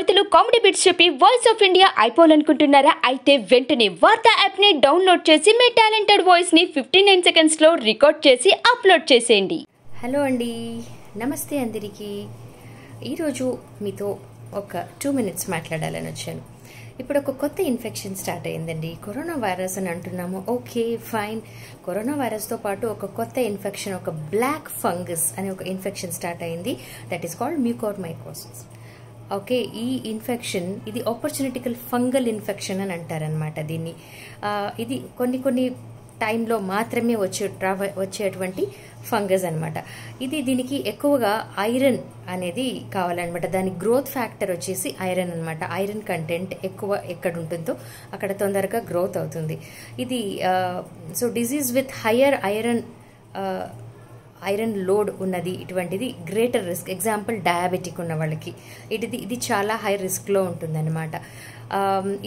కవితలు comedy bits చెప్పి voice of India అయిపోవాలనుకుంటున్నారా? అయితే వెంటనే వార్తా యాప్ ని డౌన్లోడ్ చేసి మీ టాలెంటెడ్ వాయిస్ ని 59 సెకండ్స్ లో రికార్డ్ చేసి అప్లోడ్ చేసేయండి. హలో అండి, నమస్తే అందరికీ. ఈరోజు మీతో ఒక 2 minutes మాట్లాడాలని వచ్చాను. ఇప్పుడు ఒక కొత్త ఇన్ఫెక్షన్ స్టార్ట్ అయ్యిందండి, కరోనా వైరస్ అని అంటున్నాము. ఓకే ఫైన్, కరోనా వైరస్తో పాటు ఒక కొత్త ఇన్ఫెక్షన్, ఒక బ్లాక్ ఫంగస్ అనే ఒక ఇన్ఫెక్షన్ స్టార్ట్ అయింది. That is called mucormycosis. Okay, ఈ ఇన్ఫెక్షన్ ఇది ఆపర్చునిటికల్ ఫంగల్ ఇన్ఫెక్షన్ అని అంటారనమాట దీన్ని. ఇది కొన్ని టైంలో మాత్రమే వచ్చేటువంటి ఫంగస్ అనమాట. దీనికి ఎక్కువగా ఐరన్ అనేది కావాలన్నమాట. దాని గ్రోత్ ఫ్యాక్టర్ వచ్చేసి ఐరన్ అనమాట. ఐరన్ కంటెంట్ ఎక్కువ ఎక్కడ ఉంటుందో అక్కడ తొందరగా గ్రోత్ అవుతుంది ఇది. So disease with higher iron load ఉన్నది ఇటువంటిది గ్రేటర్ రిస్క్. ఎగ్జాంపుల్, డయాబెటిక్ ఉన్న వాళ్ళకి ఇది చాలా హై రిస్క్లో ఉంటుందన్నమాట.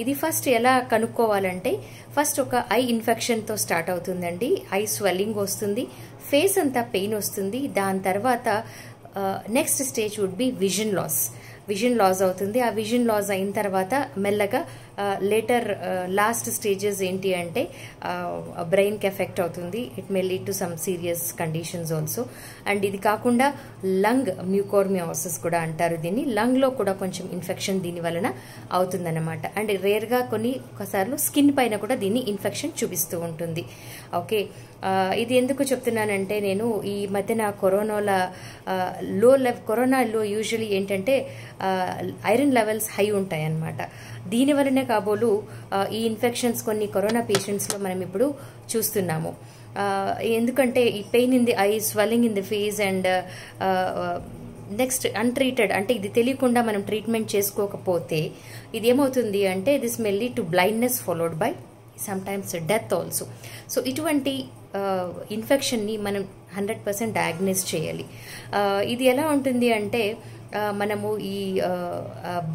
ఇది ఫస్ట్ ఎలా కనుక్కోవాలంటే, ఫస్ట్ ఒక ఐ ఇన్ఫెక్షన్తో స్టార్ట్ అవుతుందండి. ఐ స్వెల్లింగ్ వస్తుంది, ఫేస్ అంతా పెయిన్ వస్తుంది. దాని తర్వాత next stage would be vision loss. Vision loss అవుతుంది. ఆ విజన్ లాస్ అయిన తర్వాత మెల్లగా లేటర్ లాస్ట్ స్టేజెస్ ఏంటి అంటే బ్రెయిన్కి ఎఫెక్ట్ అవుతుంది. It may lead to some serious conditions also. And ఇది కాకుండా లంగ్ మ్యూకోర్మియోసిస్ కూడా అంటారు దీన్ని. లంగ్లో కూడా కొంచెం ఇన్ఫెక్షన్ దీని వలన అవుతుందన్నమాట. అండ్ రేర్గా ఒకసార్లు స్కిన్ పైన కూడా దీన్ని ఇన్ఫెక్షన్ చూపిస్తూ ఉంటుంది. ఓకే, ఇది ఎందుకు చెప్తున్నానంటే, నేను ఈ మధ్యన కరోనాలో యూజువలీ ఏంటంటే ఐరన్ లెవెల్స్ హై ఉంటాయి అన్నమాట. దీనివల్లనే కాబోలు ఈ ఇన్ఫెక్షన్స్ కొన్ని కరోనా పేషెంట్స్లో మనం ఇప్పుడు చూస్తున్నాము. ఎందుకంటే ఈ pain in the eye, swelling in the face and next untreated, అంటే ఇది తెలియకుండా మనం ట్రీట్మెంట్ చేసుకోకపోతే ఇది ఏమవుతుంది అంటే, this may lead to blindness followed by sometimes death also. So ఇటువంటి ఇన్ఫెక్షన్ని మనం 100% డయాగ్నోస్ చేయాలి. ఇది ఎలా ఉంటుంది అంటే, మనము ఈ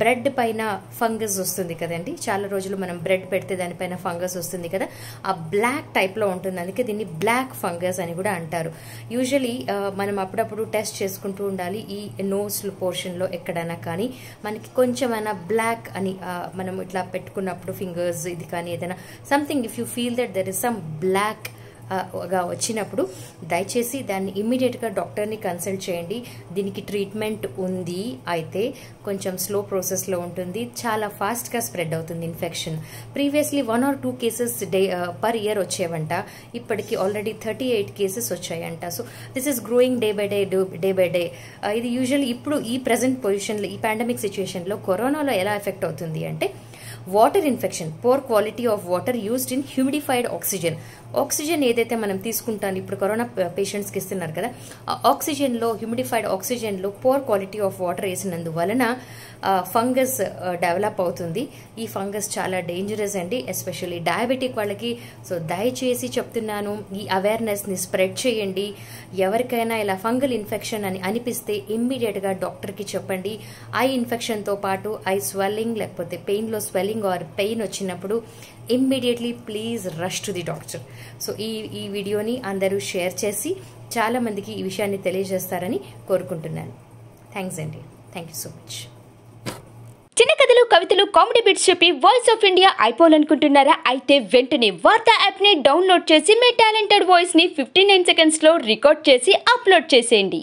బ్రెడ్ పైన ఫంగస్ వస్తుంది కదండి, చాలా రోజులు మనం బ్రెడ్ పెడితే దానిపైన ఫంగస్ వస్తుంది కదా, ఆ బ్లాక్ టైప్లో ఉంటుంది. అందుకే దీన్ని బ్లాక్ ఫంగస్ అని కూడా అంటారు. యూజువలీ మనం అప్పుడప్పుడు టెస్ట్ చేసుకుంటూ ఉండాలి. ఈ నోస్ పోర్షన్లో ఎక్కడైనా కానీ మనకి కొంచెమైనా బ్లాక్ అని మనం ఇట్లా పెట్టుకున్నప్పుడు ఫింగర్స్ ఇది కానీ ఏదైనా something, if you feel that there is some black గా వచ్చినప్పుడు దయచేసి దాన్ని ఇమ్మీడియట్గా డాక్టర్ని కన్సల్ట్ చేయండి. దీనికి ట్రీట్మెంట్ ఉంది, అయితే కొంచెం స్లో ప్రాసెస్లో ఉంటుంది. చాలా ఫాస్ట్గా స్ప్రెడ్ అవుతుంది infection. Previously 1 or 2 cases per year వచ్చేవంట, ఇప్పటికి ఆల్రెడీ 38 కేసెస్ వచ్చాయంట. So this is growing day by day. ఇది యూజువల్లీ ఇప్పుడు ఈ ప్రజెంట్ పొజిషన్లో, ఈ పాండమిక్ సిచ్యువేషన్లో కరోనాలో ఎలా ఎఫెక్ట్ అవుతుంది అంటే, water infection, poor quality of water used in humidified oxygen ఏదైతే మనం తీసుకుంటాం, ఇప్పుడు కరోనా పేషెంట్స్కి ఇస్తున్నారు కదా, ఆ ఆక్సిజన్లో, హ్యూమిడిఫైడ్ ఆక్సిజన్లో పూర్ క్వాలిటీ ఆఫ్ వాటర్ వేసినందువలన ఫంగస్ డెవలప్ అవుతుంది. ఈ ఫంగస్ చాలా డేంజరస్ అండి, ఎస్పెషల్లీ డయాబెటిక్ వాళ్ళకి. సో దయచేసి చెప్తున్నాను, ఈ అవేర్నెస్ని స్ప్రెడ్ చేయండి. ఎవరికైనా ఇలా ఫంగల్ ఇన్ఫెక్షన్ అని అనిపిస్తే ఇమ్మీడియట్గా డాక్టర్కి చెప్పండి. ఐ ఇన్ఫెక్షన్తో పాటు ఐ స్వెల్లింగ్, లేకపోతే పెయిన్లో స్వెల్లింగ్ ఆర్ పెయిన్ వచ్చినప్పుడు immediately please rush to the doctor. So ఈ వీడియోని అందరూ షేర్ చేసి చాలామందికి ఈ విషయాన్ని తెలియజేస్తారని కోరుకుంటున్నాను. థ్యాంక్స్ అండి, థ్యాంక్ యూ సో మచ్. చిన్న కథలు, కవితలు, కామెడీ బిట్స్ చెప్పి వాయిస్ ఆఫ్ ఇండియా అయిపోవాలనుకుంటున్నారా? అయితే వెంటనే వార్తా యాప్ని డౌన్లోడ్ చేసి మీ టాలెంటెడ్ వాయిస్ని 59 సెకండ్స్లో రికార్డ్ చేసి అప్లోడ్ చేసేయండి.